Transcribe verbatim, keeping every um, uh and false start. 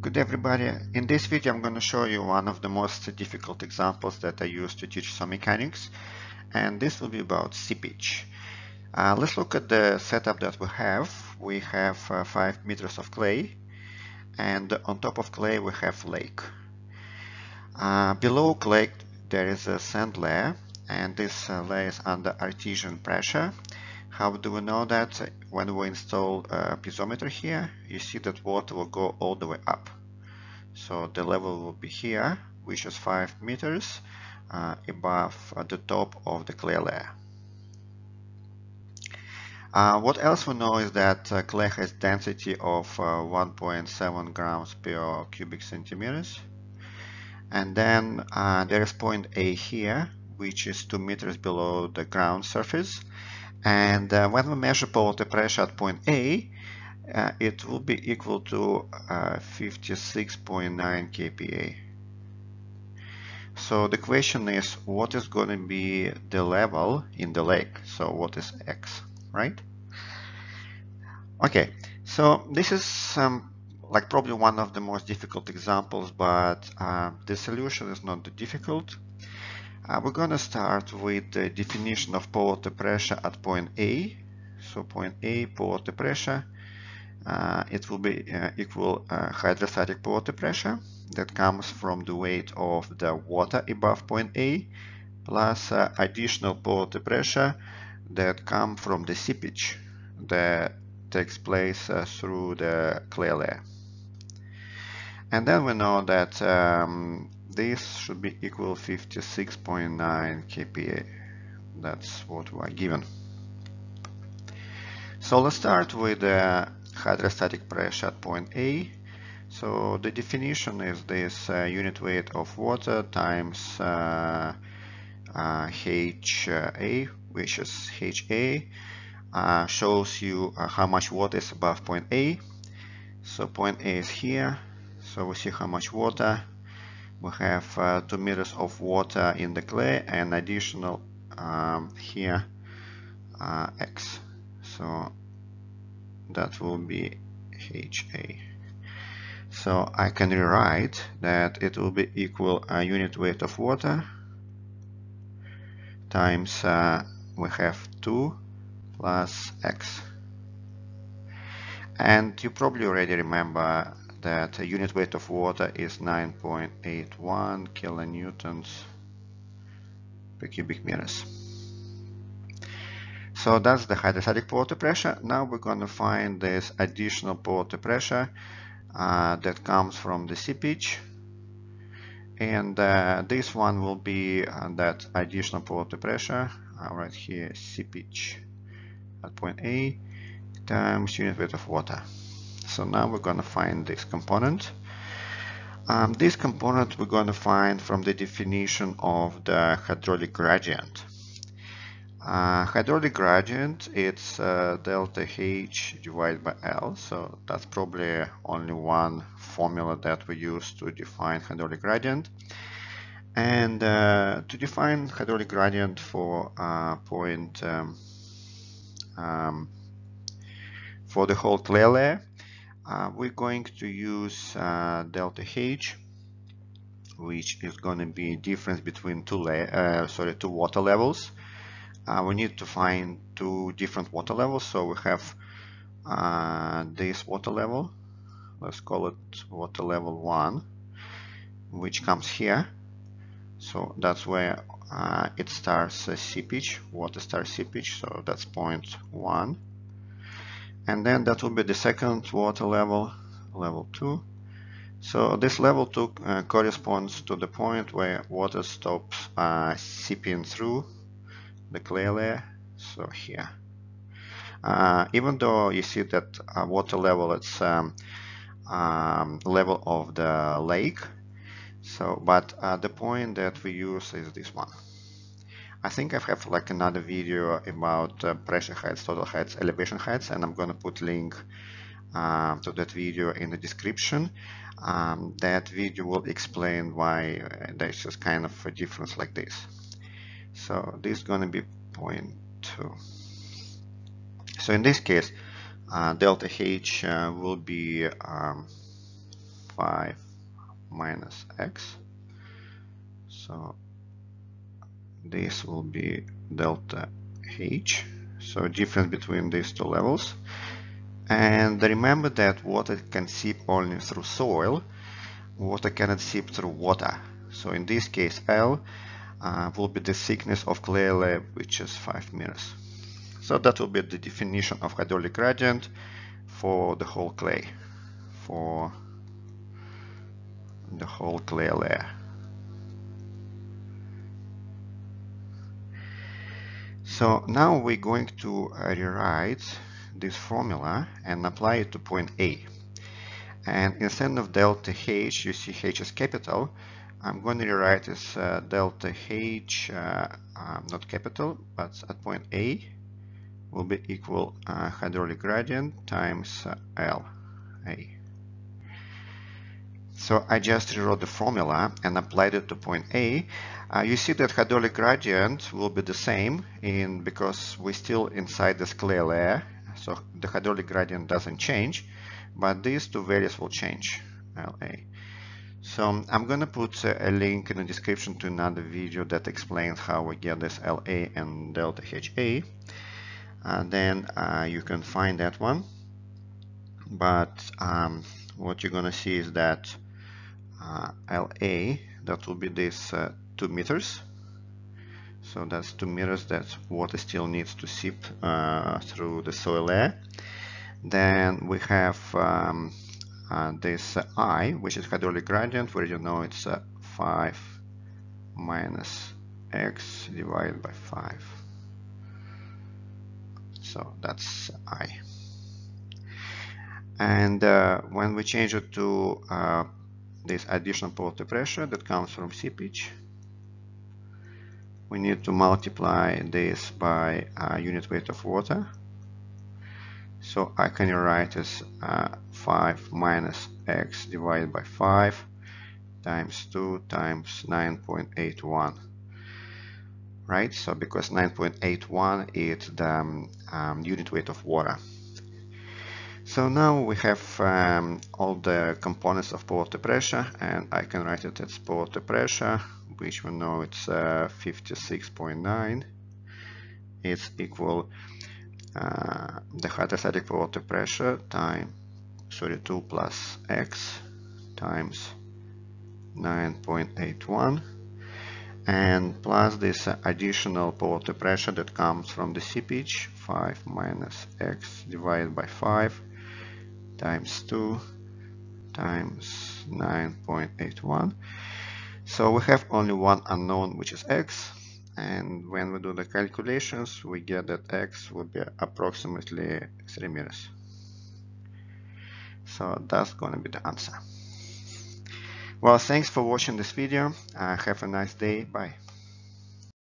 Good everybody, in this video I'm going to show you one of the most difficult examples that I use to teach some mechanics, and this will be about seepage. Uh, let's look at the setup that we have. We have uh, five meters of clay, and on top of clay we have lake. Uh, below clay there is a sand layer, and this uh, layer is under artesian pressure. How do we know that? When we install a piezometer here, you see that water will go all the way up. So the level will be here, which is five meters uh, above the top of the clay layer. Uh, what else we know is that uh, clay has density of uh, one point seven grams per cubic centimeters. And then uh, there is point A here, which is two meters below the ground surface. And uh, when we measure pore pressure at point A, uh, it will be equal to uh, fifty-six point nine K P A. So the question is, what is going to be the level in the lake? So what is X, right? Okay, so this is um, like probably one of the most difficult examples, but uh, the solution is not that difficult. Uh, we're going to start with the definition of pore pressure at point A. So point A, pore pressure, uh, it will be uh, equal uh, hydrostatic pore pressure that comes from the weight of the water above point A plus uh, additional pore pressure that come from the seepage that takes place uh, through the clay layer. And then we know that um, this should be equal fifty-six point nine K P A. That's what we are given. So let's start with the hydrostatic pressure at point A. So the definition is this uh, unit weight of water times uh, uh, H A, which is H A, uh, shows you uh, how much water is above point A. So point A is here. So we see how much water. We have uh, two meters of water in the clay and additional um, here uh, X. So that will be H A. So I can rewrite that it will be equal a uh, unit weight of water times uh, we have two plus X. And you probably already remember that the unit weight of water is nine point eight one kilonewtons per cubic meters. So that's the hydrostatic pore pressure. Now we're going to find this additional pore pressure uh, that comes from the seepage. And uh, this one will be uh, that additional pore pressure uh, right here, seepage at point A times unit weight of water. So now we're going to find this component. Um, this component we're going to find from the definition of the hydraulic gradient. Uh, hydraulic gradient, it's uh, delta H divided by L. So that's probably only one formula that we use to define hydraulic gradient. And uh, to define hydraulic gradient for uh, point um, um, for the whole clay layer, Uh, we're going to use uh, delta H, which is going to be difference between two uh, sorry two water levels. Uh, we need to find two different water levels, so we have uh, this water level, let's call it water level one, which comes here. So that's where uh, it starts uh, seepage, water starts seepage, so that's point one. And then that will be the second water level, level two. So this level two uh, corresponds to the point where water stops uh, seeping through the clay layer, so here. Uh, even though you see that uh, water level, it's um, um, level of the lake, so but uh, the point that we use is this one. I think I have like another video about uh, pressure heights, total heights, elevation heights, and I'm going to put link uh, to that video in the description. Um, that video will explain why there's just kind of a difference like this. So this is going to be point two. So in this case, uh, delta H uh, will be um, five minus x. So this will be delta H. So difference between these two levels. And remember that water can seep only through soil. Water cannot seep through water. So in this case, L uh, will be the thickness of clay layer, which is five meters. So that will be the definition of hydraulic gradient for the whole clay, for the whole clay layer. So now we're going to rewrite this formula and apply it to point A. And instead of delta H, you see H is capital. I'm going to rewrite this uh, delta H, uh, um, not capital, but at point A will be equal uh, hydraulic gradient times uh, L A. So I just rewrote the formula and applied it to point A. Uh, you see that hydraulic gradient will be the same in because we're still inside this clay layer, so the hydraulic gradient doesn't change, but these two values will change, L A. So I'm going to put a link in the description to another video that explains how we get this L A and delta H A. Uh, then uh, you can find that one. But um, what you're going to see is that uh, L A, that will be this uh, two meters. So that's two meters that water still needs to seep uh, through the soil layer. Then we have um, uh, this uh, I, which is hydraulic gradient, where you know it's uh, five minus x divided by five. So that's I. And uh, when we change it to uh, this additional pore pressure that comes from seepage, we need to multiply this by uh, unit weight of water. So I can write as uh, five minus x divided by five times two times nine point eight one, right? So because nine point eight one is the um, um, unit weight of water. So now we have um, all the components of pore pressure, and I can write it as pore pressure, which we know it's uh, fifty-six point nine. It's equal Uh, the hydrostatic pore pressure times thirty-two plus x times nine point eight one, and plus this additional pore pressure that comes from the seepage, five minus x divided by five times two times nine point eight one. So we have only one unknown, which is x. And when we do the calculations, we get that x will be approximately three meters. So that's going to be the answer. Well, thanks for watching this video. Uh, have a nice day. Bye.